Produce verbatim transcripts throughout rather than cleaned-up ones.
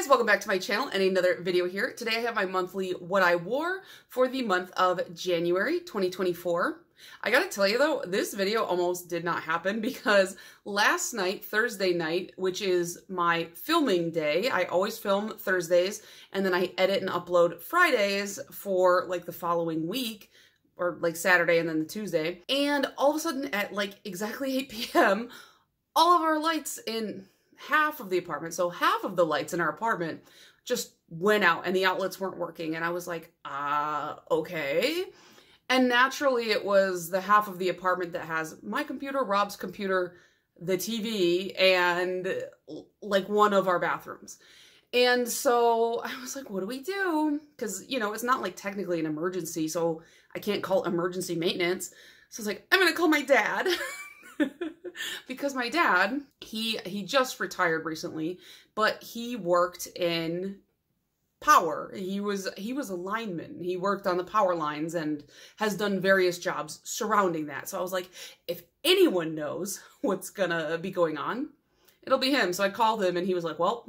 guys, welcome back to my channel and another video here. Today I have my monthly what I wore for the month of January twenty twenty-four. I gotta tell you though, this video almost did not happen because last night, Thursday night, which is my filming day, I always film Thursdays and then I edit and upload Fridays for like the following week, or like Saturday and then the Tuesday. And all of a sudden at like exactly eight p m, all of our lights in half of the apartment, so half of the lights in our apartment just went out and the outlets weren't working. And I was like, ah, uh, okay. And naturally it was the half of the apartment that has my computer, Rob's computer, the T V, and like one of our bathrooms. And so I was like, what do we do? Because, you know, it's not like technically an emergency, so I can't call emergency maintenance. So I was like, I'm gonna call my dad. Because my dad, he he just retired recently, but he worked in power. He was he was a lineman. He worked on the power lines and has done various jobs surrounding that. So I was like, if anyone knows what's gonna be going on, it'll be him. So I called him and he was like, well,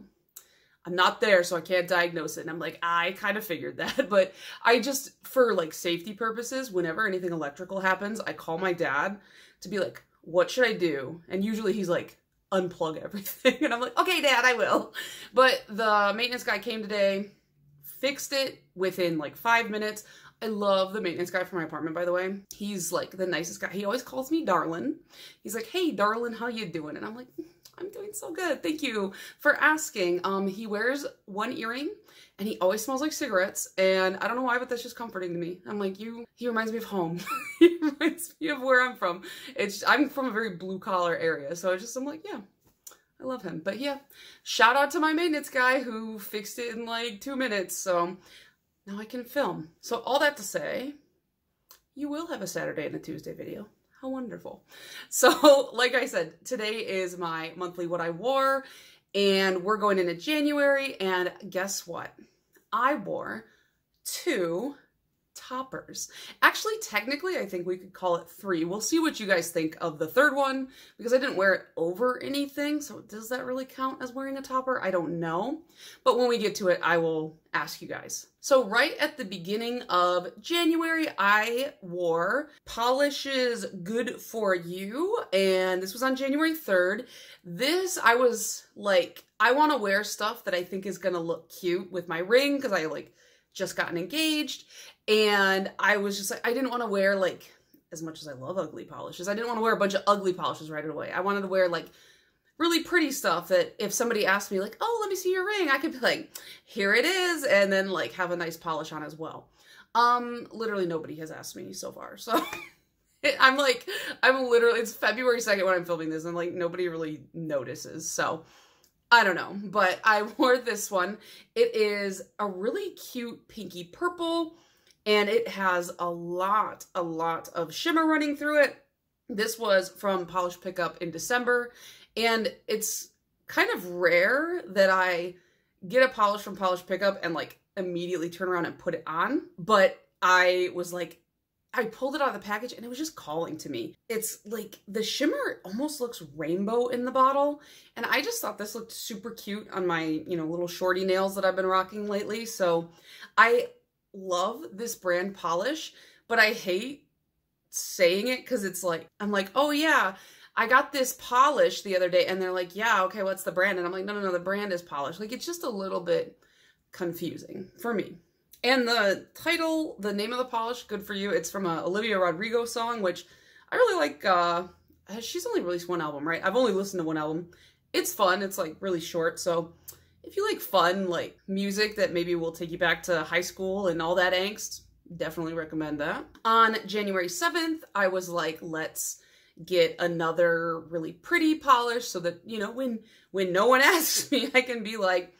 I'm not there, so I can't diagnose it. And I'm like, I kind of figured that, but I just, for like safety purposes, whenever anything electrical happens, I call my dad to be like, what should I do? And usually he's like, unplug everything. And I'm like, okay, Dad, I will. But the maintenance guy came today, fixed it within like five minutes. I love the maintenance guy from my apartment, by the way. He's like the nicest guy. He always calls me darling. He's like, hey, darling, how you doing? And I'm like, I'm doing so good. Thank you for asking. Um, he wears one earring and he always smells like cigarettes. And I don't know why, but that's just comforting to me. I'm like, you, he reminds me of home. He reminds me of where I'm from. It's, I'm from a very blue collar area. So I just, I'm like, yeah, I love him. But yeah, shout out to my maintenance guy who fixed it in like two minutes. So now I can film. So all that to say, you will have a Saturday and a Tuesday video. How wonderful. So like I said, today is my monthly what I wore and we're going into January, and guess what? I wore two toppers. Actually, technically, I think we could call it three. We'll see what you guys think of the third one because I didn't wear it over anything. So does that really count as wearing a topper? I don't know. But when we get to it, I will ask you guys. So right at the beginning of January, I wore Polishes Good For You, and this was on January third. This, I was like, I want to wear stuff that I think is going to look cute with my ring because I like just gotten engaged, and I was just like, I didn't want to wear like, as much as I love ugly polishes, I didn't want to wear a bunch of ugly polishes right away. I wanted to wear like really pretty stuff that if somebody asked me like, oh, let me see your ring, I could be like, here it is, and then like have a nice polish on as well. Um, literally nobody has asked me so far. So I'm like, I'm literally, it's February second when I'm filming this and like nobody really notices. So I don't know, but I wore this one. It is a really cute pinky purple and it has a lot, a lot of shimmer running through it. This was from Polish Pickup in December. And it's kind of rare that I get a polish from Polish Pickup and like immediately turn around and put it on. But I was like, I pulled it out of the package and it was just calling to me. It's like the shimmer almost looks rainbow in the bottle. And I just thought this looked super cute on my, you know, little shorty nails that I've been rocking lately. So I love this brand polish, but I hate saying it because it's like, I'm like, oh yeah, I got this polish the other day, and they're like, yeah, okay, what's the brand? And I'm like, no, no, no, the brand is polish. Like, it's just a little bit confusing for me. And the title, the name of the polish, Good For You, it's from a Olivia Rodrigo song, which I really like. Uh, she's only released one album, right? I've only listened to one album. It's fun. It's like really short. So if you like fun, like music that maybe will take you back to high school and all that angst, definitely recommend that. On January seventh, I was like, let's get another really pretty polish so that, you know, when when no one asks me, I can be like,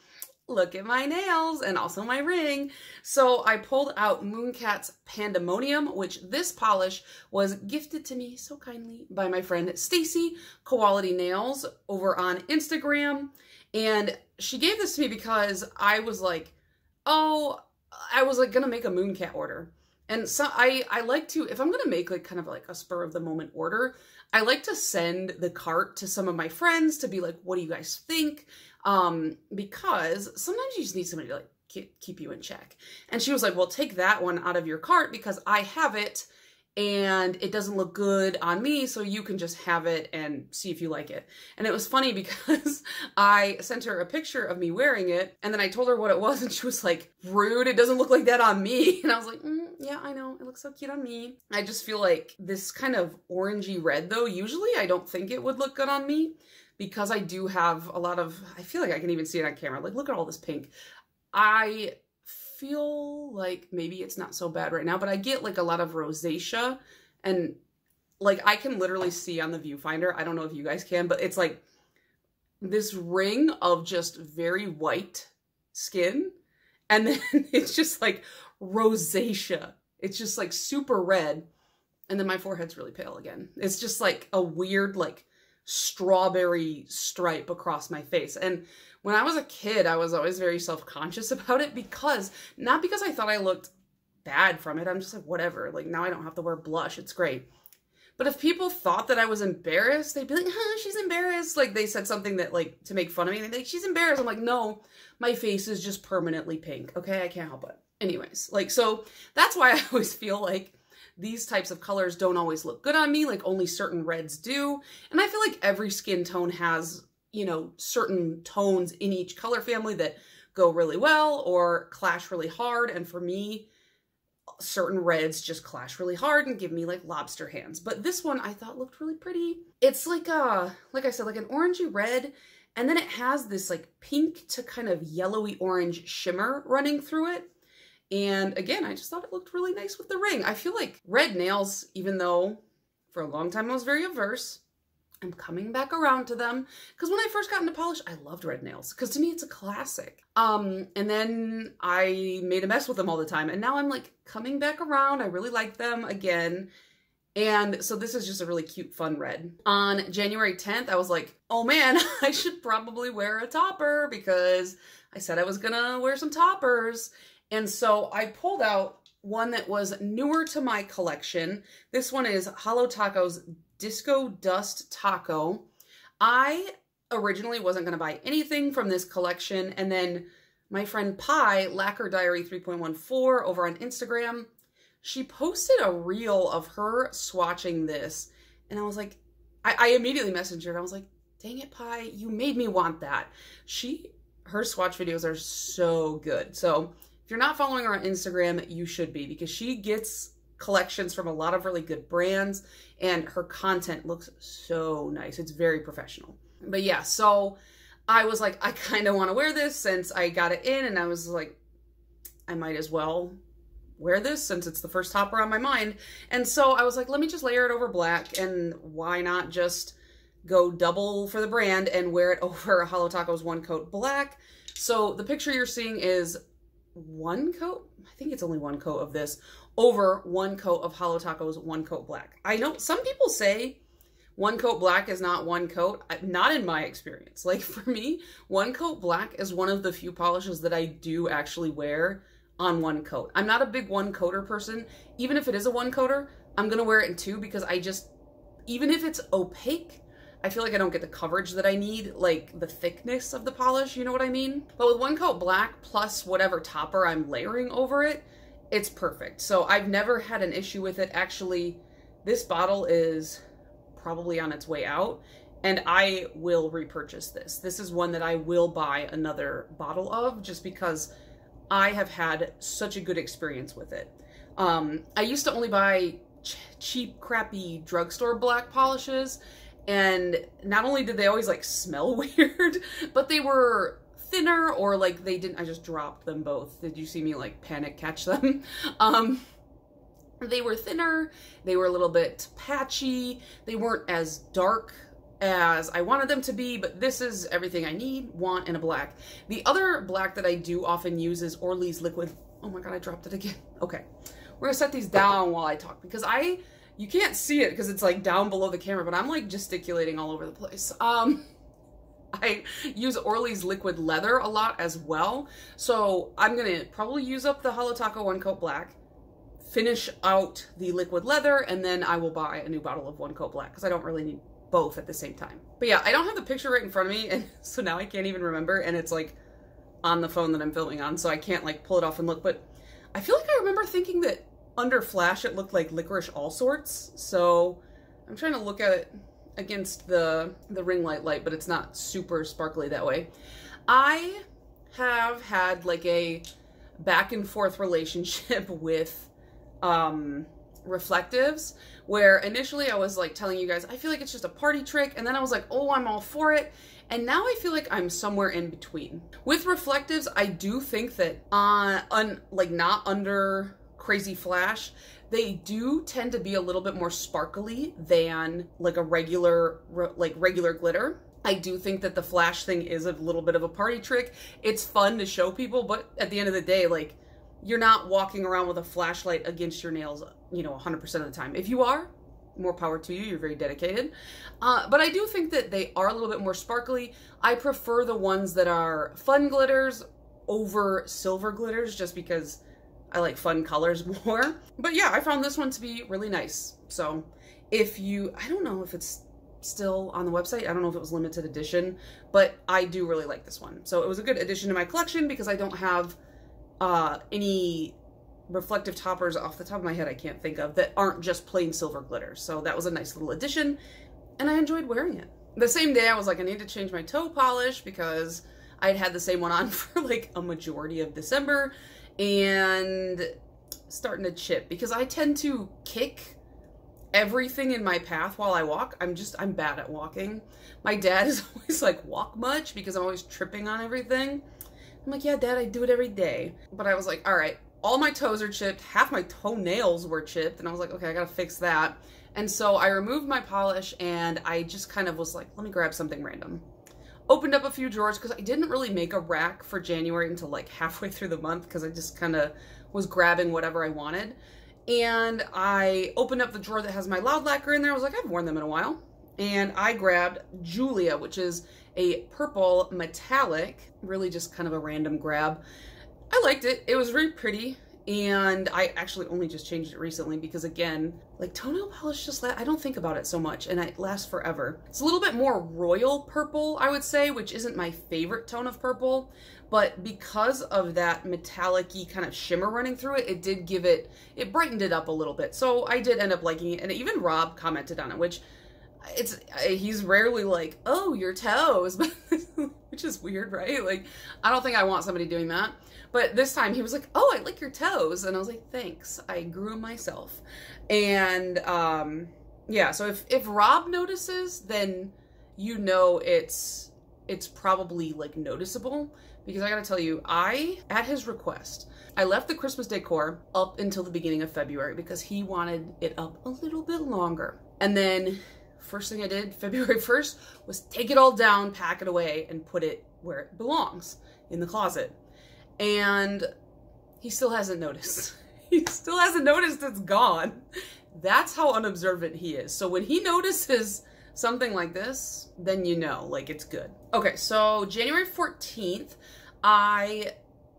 look at my nails and also my ring. So I pulled out Mooncat's Pandemonium, which this polish was gifted to me so kindly by my friend Stacy, Quality Nails, over on Instagram. And she gave this to me because I was like, oh, I was like gonna make a Mooncat order. And so I, I like to, if I'm going to make like kind of like a spur of the moment order, I like to send the cart to some of my friends to be like, what do you guys think? um, because sometimes you just need somebody to like keep you in check. And she was like, well, take that one out of your cart because I have it and it doesn't look good on me, so you can just have it and see if you like it. And it was funny because I sent her a picture of me wearing it, and then I told her what it was, and she was like, rude, it doesn't look like that on me. And I was like, mm, yeah, I know, it looks so cute on me. I just feel like this kind of orangey red, though, usually I don't think it would look good on me because I do have a lot of, I feel like I can even see it on camera, like, look at all this pink. I feel like maybe it's not so bad right now, but I get like a lot of rosacea, and like I can literally see on the viewfinder, I don't know if you guys can, but it's like this ring of just very white skin, and then it's just like rosacea. It's just like super red, and then my forehead's really pale again. It's just like a weird like strawberry stripe across my face. And when I was a kid, I was always very self-conscious about it, because not because I thought I looked bad from it. I'm just like, whatever, like now I don't have to wear blush, it's great. But if people thought that I was embarrassed, they'd be like, huh, she's embarrassed. Like they said something that like to make fun of me, and they'd be like, she's embarrassed. I'm like, no, my face is just permanently pink, okay? I can't help it. Anyways, like, so that's why I always feel like these types of colors don't always look good on me, like only certain reds do. And I feel like every skin tone has, you know, certain tones in each color family that go really well or clash really hard. And for me, certain reds just clash really hard and give me like lobster hands. But this one I thought looked really pretty. It's like a, like I said, like an orangey red. And then it has this like pink to kind of yellowy orange shimmer running through it. And again, I just thought it looked really nice with the ring. I feel like red nails, even though for a long time I was very averse, I'm coming back around to them. Because when I first got into polish, I loved red nails. Because to me, it's a classic. Um, and then I made a mess with them all the time. And now I'm like coming back around. I really like them again. And so this is just a really cute, fun red. On January tenth, I was like, oh man, I should probably wear a topper because I said I was gonna wear some toppers. And so I pulled out one that was newer to my collection. This one is Holo Taco's Disco Dust Taco. I originally wasn't going to buy anything from this collection. And then my friend Pi, Lacquer Diary three point one four over on Instagram, she posted a reel of her swatching this. And I was like, I, I immediately messaged her. And I was like, dang it, Pi, you made me want that. She, her swatch videos are so good. So if you're not following her on Instagram, you should be, because she gets collections from a lot of really good brands and her content looks so nice. It's very professional. But yeah, so I was like, I kind of want to wear this since I got it in, and I was like, I might as well wear this since it's the first topper on my mind. And so I was like, let me just layer it over black, and why not just go double for the brand and wear it over Holo Taco's One Coat Black. So the picture you're seeing is one coat, I think it's only one coat of this, over one coat of Holo Taco's One Coat Black. I know some people say one coat black is not one coat. Not in my experience. Like for me, one coat black is one of the few polishes that I do actually wear on one coat. I'm not a big one coater person. Even if it is a one coater, I'm going to wear it in two because I just, even if it's opaque, I feel like I don't get the coverage that I need, like the thickness of the polish, you know what I mean? But with one coat black plus whatever topper I'm layering over it, it's perfect. So I've never had an issue with it. Actually, this bottle is probably on its way out, and I will repurchase this. This is one that I will buy another bottle of just because I have had such a good experience with it. Um, I used to only buy ch cheap, crappy drugstore black polishes. And not only did they always like smell weird, but they were thinner, or like they didn't, I just dropped them both. Did you see me like panic catch them? Um, they were thinner. They were a little bit patchy. They weren't as dark as I wanted them to be, but this is everything I need, want in a black. The other black that I do often use is Orly's Liquid. Oh my God, I dropped it again. Okay. We're gonna set these down while I talk because I, you can't see it because it's like down below the camera, but I'm like gesticulating all over the place. Um, I use Orly's Liquid Leather a lot as well. So I'm gonna probably use up the Holo Taco One Coat Black, finish out the Liquid Leather, and then I will buy a new bottle of One Coat Black because I don't really need both at the same time. But yeah, I don't have the picture right in front of me, and so now I can't even remember, and it's like on the phone that I'm filming on, so I can't like pull it off and look. But I feel like I remember thinking that under flash it looked like licorice all sorts, so I'm trying to look at it against the the ring light light, but it's not super sparkly that way. I have had like a back and forth relationship with um reflectives, where initially I was like telling you guys I feel like it's just a party trick, and then I was like, oh, I'm all for it, and now I feel like I'm somewhere in between. With reflectives, I do think that uh un, like not under crazy flash, they do tend to be a little bit more sparkly than like a regular re, like regular glitter. I do think that the flash thing is a little bit of a party trick. It's fun to show people, but at the end of the day, like, you're not walking around with a flashlight against your nails, you know, one hundred percent of the time. If you are, more power to you. You're very dedicated. Uh, but I do think that they are a little bit more sparkly. I prefer the ones that are fun glitters over silver glitters, just because I like fun colors more. But yeah, I found this one to be really nice. So if you, I don't know if it's still on the website. I don't know if it was limited edition, but I do really like this one. So it was a good addition to my collection, because I don't have uh, any reflective toppers off the top of my head I can't think of that aren't just plain silver glitter. So that was a nice little addition, and I enjoyed wearing it. The same day I was like, I need to change my toe polish, because I'd had the same one on for like a majority of December and starting to chip, because I tend to kick everything in my path while I walk. I'm just, I'm bad at walking. My dad is always like, walk much? Because I'm always tripping on everything. I'm like, yeah, Dad, I do it every day. But I was like, all right, all my toes are chipped. Half my toenails were chipped. And I was like, okay, I gotta fix that. And so I removed my polish, and I just kind of was like, let me grab something random. Opened up a few drawers, because I didn't really make a rack for January until like halfway through the month, because I just kind of was grabbing whatever I wanted. And I opened up the drawer that has my Loud Lacquer in there. I was like, I've worn them in a while. And I grabbed Julia, which is a purple metallic, really just kind of a random grab. I liked it. It was very pretty. And I actually only just changed it recently, because again, like, toenail polish just, I don't think about it so much, and it lasts forever. It's a little bit more royal purple, I would say, which isn't my favorite tone of purple, but because of that metallic-y kind of shimmer running through it, it did give it, it brightened it up a little bit. So I did end up liking it, and even Rob commented on it, which it's, he's rarely like, oh, your toes, which is weird, right? Like, I don't think I want somebody doing that. But this time he was like, oh, I lick your toes. And I was like, thanks. I grew myself. And um, yeah, so if, if Rob notices, then you know it's, it's probably like noticeable. Because I gotta tell you, I, at his request, I left the Christmas decor up until the beginning of February, because he wanted it up a little bit longer. And then first thing I did February first was take it all down, pack it away, and put it where it belongs, in the closet. And he still hasn't noticed. He still hasn't noticed it's gone. That's how unobservant he is. So when he notices something like this, then you know, like, it's good. Okay, so January fourteenth, I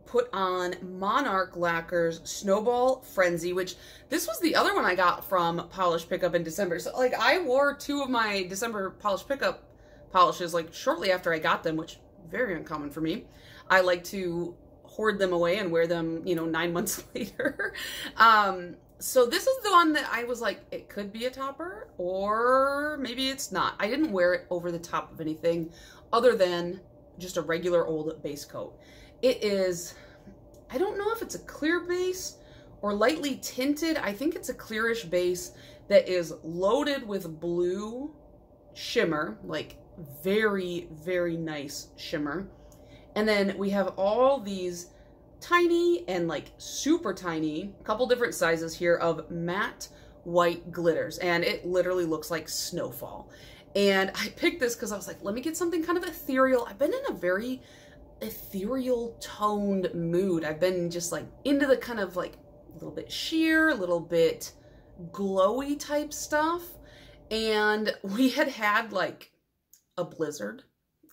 put on Monarch Lacquer's Snowball Frenzy, which this was the other one I got from Polish Pickup in December. So, like, I wore two of my December Polish Pickup polishes, like, shortly after I got them, which very uncommon for me. I like to hoard them away and wear them, you know, nine months later. um, so this is the one that I was like, it could be a topper, or maybe it's not. I didn't wear it over the top of anything other than just a regular old base coat. It is, I don't know if it's a clear base or lightly tinted. I think it's a clearish base that is loaded with blue shimmer, like very, very nice shimmer. And then we have all these tiny and like super tiny, a couple different sizes here of matte white glitters. And it literally looks like snowfall. And I picked this because I was like, let me get something kind of ethereal. I've been in a very ethereal toned mood. I've been just like into the kind of like a little bit sheer, a little bit glowy type stuff. And we had had like a blizzard.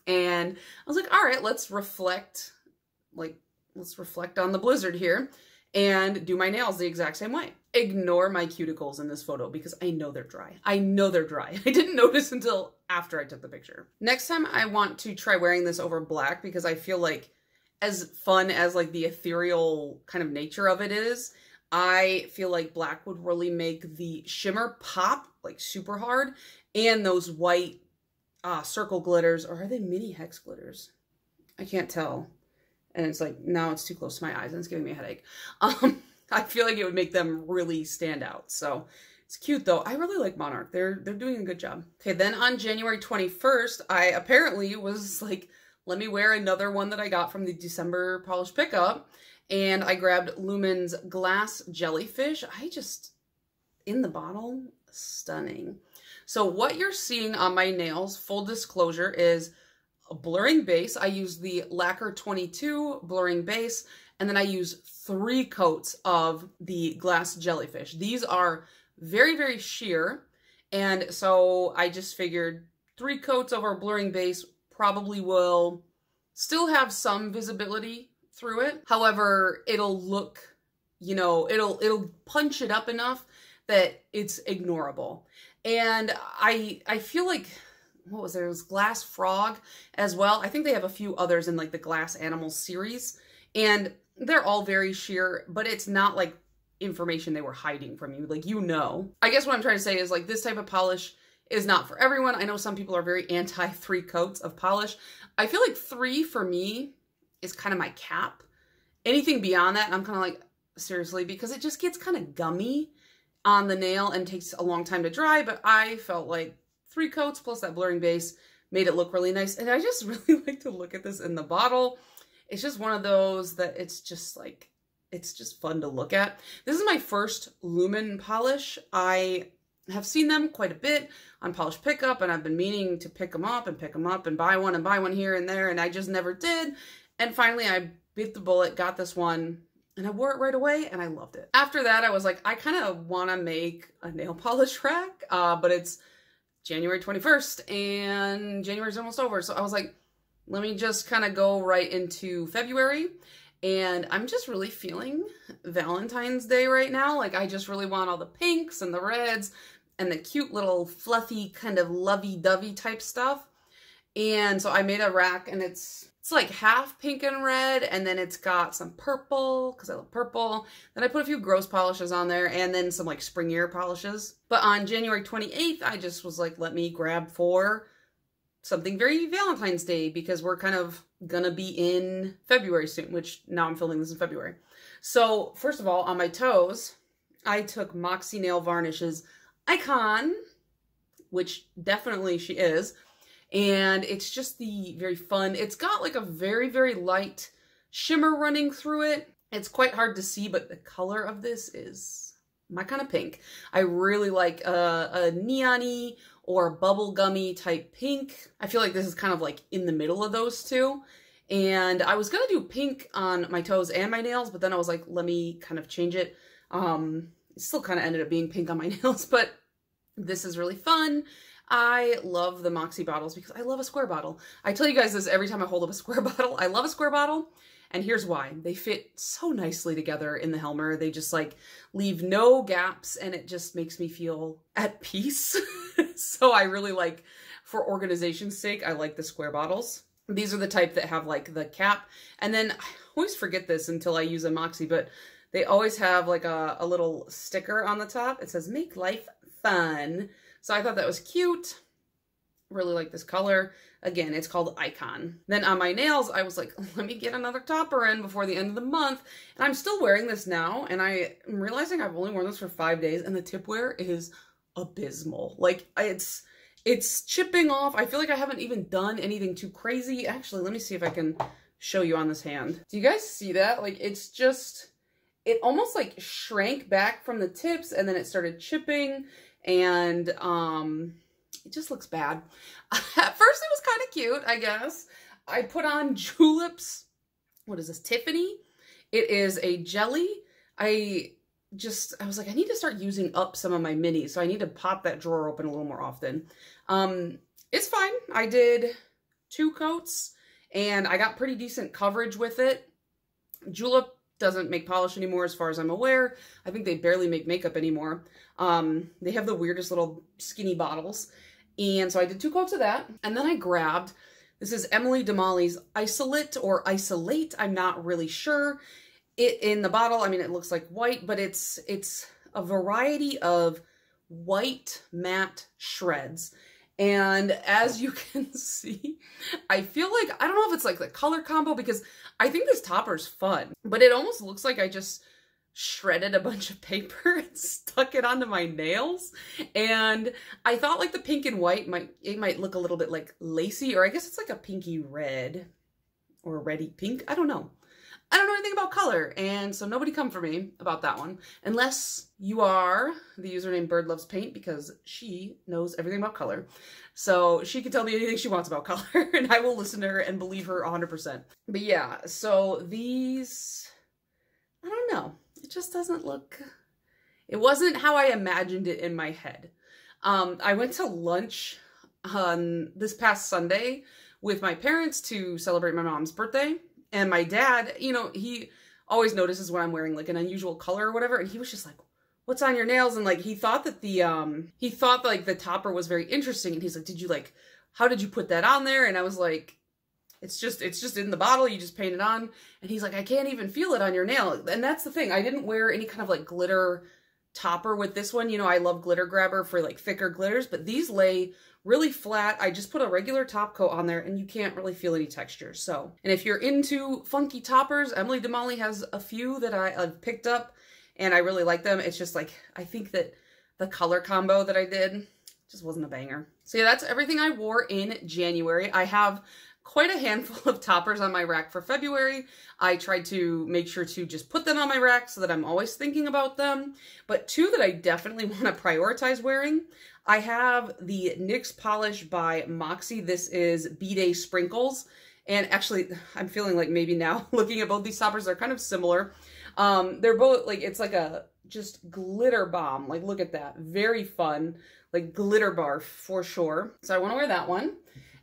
And I was like, all right, let's reflect, like, let's reflect on the blizzard here. and do my nails the exact same way. Ignore my cuticles in this photo because I know they're dry. I know they're dry. I didn't notice until after I took the picture. Next time I want to try wearing this over black because I feel like as fun as like the ethereal kind of nature of it is, I feel like black would really make the shimmer pop like super hard, and those white uh, circle glitters, or are they mini hex glitters? I can't tell. And it's like, now it's too close to my eyes and it's giving me a headache. Um, I feel like it would make them really stand out. So it's cute though. I really like Monarch. They're, they're doing a good job. Okay. Then on January twenty-first, I apparently was like, let me wear another one that I got from the December Polish Pickup. And I grabbed Lumen's Glass Jellyfish. I just, in the bottle, stunning. So what you're seeing on my nails, full disclosure, is a blurring base. I use the Lacquer twenty-two blurring base, and then I use three coats of the Glass Jellyfish. These are very, very sheer, and so I just figured three coats over a blurring base probably will still have some visibility through it. However, it'll look, you know, it'll it'll punch it up enough that it's ignorable. And I I feel like, what was there? It was Glass Frog as well. I think they have a few others in like the Glass Animals series, and they're all very sheer, but it's not like information they were hiding from you. Like, you know, I guess what I'm trying to say is like this type of polish is not for everyone. I know some people are very anti three coats of polish. I feel like three for me is kind of my cap. Anything beyond that, I'm kind of like, seriously, because it just gets kind of gummy on the nail and takes a long time to dry. But I felt like three coats plus that blurring base made it look really nice. And I just really like to look at this in the bottle. It's just one of those that it's just like, it's just fun to look at. This is my first Lumen polish. I have seen them quite a bit on Polish Pickup, and I've been meaning to pick them up and pick them up and buy one and buy one here and there, and I just never did. And finally I bit the bullet, got this one, and I wore it right away and I loved it. After that, I was like, I kind of want to make a nail polish rack, uh, but it's January twenty-first and January's almost over. So I was like, let me just kind of go right into February. And I'm just really feeling Valentine's Day right now. Like, I just really want all the pinks and the reds and the cute little fluffy kind of lovey-dovey type stuff. And so I made a rack, and it's it's like half pink and red, and then it's got some purple because I love purple. Then I put a few gross polishes on there, and then some like springier polishes. But on January twenty-eighth, I just was like, let me grab for something very Valentine's Day, because we're kind of gonna be in February soon, which now I'm filming this in February. So first of all, on my toes, I took Moxie Nail Varnish's Icon, which definitely she is. And it's just the very fun, it's got like a very, very light shimmer running through it. It's quite hard to see, but the color of this is my kind of pink. I really like a, a neon-y or bubblegummy type pink. I feel like this is kind of like in the middle of those two. And I was gonna do pink on my toes and my nails, but then I was like, let me kind of change it. Um, it still kind of ended up being pink on my nails, but this is really fun. I love the Moxie bottles because I love a square bottle. I tell you guys this every time I hold up a square bottle. I love a square bottle, and here's why. They fit so nicely together in the Helmer. They just like leave no gaps, and it just makes me feel at peace. So I really like, for organization's sake, I like the square bottles. These are the type that have like the cap, and then I always forget this until I use a Moxie, but they always have like a, a little sticker on the top. It says, make life fun. So I thought that was cute. Really like this color. Again, it's called Icon. Then on my nails, I was like, let me get another topper in before the end of the month. And I'm still wearing this now, and I am realizing I've only worn this for five days, and the tip wear is abysmal. Like, it's it's chipping off. I feel like I haven't even done anything too crazy. Actually, let me see if I can show you on this hand. Do you guys see that? Like, it's just, it almost like shrank back from the tips, and then it started chipping. And um, it just looks bad. At first it was kind of cute, I guess. I put on Julep's, what is this, Tiffany? It is a jelly. I just, I was like, I need to start using up some of my minis, so I need to pop that drawer open a little more often. Um, it's fine. I did two coats, and I got pretty decent coverage with it. Julep doesn't make polish anymore as far as I'm aware. I think they barely make makeup anymore. Um, they have the weirdest little skinny bottles. And so I did two coats of that. And then I grabbed, this is Emily Damali's Isolate or Isolate, I'm not really sure. It in the bottle, I mean, it looks like white, but it's it's a variety of white matte shreds. And as you can see, I feel like, I don't know if it's like the color combo, because I think this topper's fun, but it almost looks like I just shredded a bunch of paper and stuck it onto my nails. And I thought like the pink and white might, it might look a little bit like lacy, or I guess it's like a pinky red or reddy pink. I don't know. I don't know anything about color, and so nobody come for me about that one, unless you are the username BirdLovesPaint, because she knows everything about color. So she can tell me anything she wants about color, and I will listen to her and believe her one hundred percent. But yeah, so these, I don't know. It just doesn't look, it wasn't how I imagined it in my head. Um, I went to lunch on this past Sunday with my parents to celebrate my mom's birthday. And my dad, you know, he always notices when I'm wearing like an unusual color or whatever. And he was just like, what's on your nails? And like, he thought that the, um, he thought like the topper was very interesting. And he's like, did you like, how did you put that on there? And I was like, it's just, it's just in the bottle. You just paint it on. And he's like, I can't even feel it on your nail. And that's the thing. I didn't wear any kind of like glitter topper with this one. You know, I love Glitter Grabber for like thicker glitters, but these lay really flat. I just put a regular top coat on there and you can't really feel any texture. So, and if you're into funky toppers, Emily Damali has a few that I uh, picked up and I really like them. It's just like, I think that the color combo that I did just wasn't a banger. So yeah, that's everything I wore in January. I have quite a handful of toppers on my rack for February. I tried to make sure to just put them on my rack so that I'm always thinking about them. But two that I definitely want to prioritize wearing. I have the N Y X Polish by Moxie. This is B-Day Sprinkles. And actually, I'm feeling like maybe now looking at both these toppers, they're kind of similar. Um, they're both like, it's like a just glitter bomb. Like, look at that. Very fun. Like glitter bar for sure. So I want to wear that one.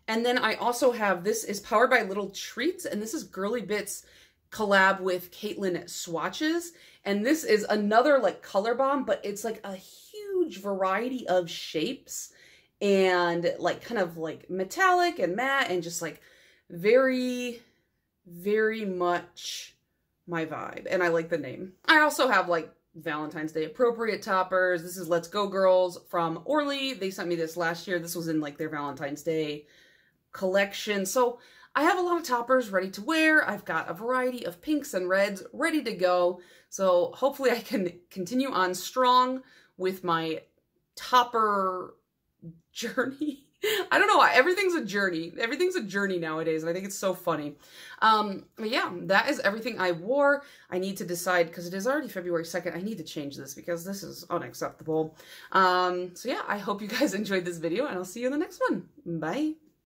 And then I also have, this is powered by Little Treats, and this is Girly Bits collab with Caitlin Swatches. And this is another like color bomb, but it's like a huge variety of shapes and like kind of like metallic and matte and just like very, very much my vibe. And I like the name. I also have like Valentine's Day appropriate toppers. This is Let's Go Girls from Orly. They sent me this last year. This was in like their Valentine's Day collection. So I have a lot of toppers ready to wear. I've got a variety of pinks and reds ready to go. So hopefully I can continue on strong with my topper journey. I don't know why. Everything's a journey. Everything's a journey nowadays. And I think it's so funny. Um, but yeah, that is everything I wore. I need to decide, because it is already February second. I need to change this because this is unacceptable. Um, so yeah, I hope you guys enjoyed this video and I'll see you in the next one. Bye.